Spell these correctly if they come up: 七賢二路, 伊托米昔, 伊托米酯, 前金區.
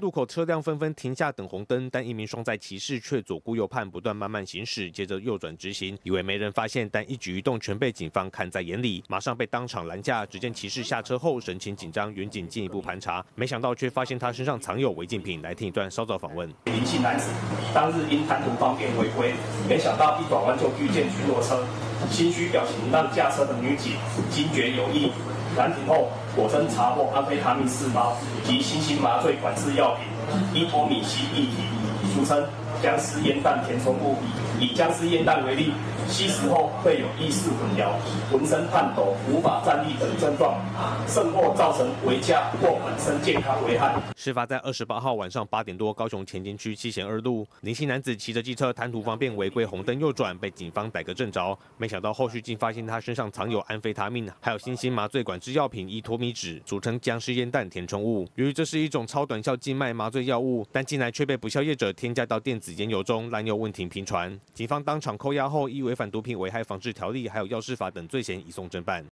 路口车辆纷纷停下等红灯，但一名双载骑士却左顾右盼，不断慢慢行驶，接着右转直行，以为没人发现，但一举一动全被警方看在眼里，马上被当场拦下。只见骑士下车后神情紧张，员警进一步盘查，没想到却发现他身上藏有违禁品。来听一段稍早访问。林姓男子当日因贪图方便违规，没想到一转弯就遇见巡逻车，心虚表情让驾车的女警惊觉有异。 拦停后，果真查获安非他命4包及新型麻醉管制药品伊托米昔液体，俗称僵尸烟弹填充物。以僵尸烟弹为例，吸食后会有意识混淆、浑身颤抖、无法站立等症状，甚或造成违驾或本身健康危害。事发在28号晚上8点多，高雄前金区7贤2路，林姓男子骑着机车贪图方便，违规红灯右转，被警方逮个正着。没想到后续竟发现他身上藏有安非他命，还有新型麻醉管制。 药品伊托米酯，俗称僵尸烟弹填充物。由于这是一种超短效静脉麻醉药物，但近来却被不肖业者添加到电子烟油中，滥用问题频传。警方当场扣押后，依违反毒品危害防治条例还有药事法等罪嫌移送侦办。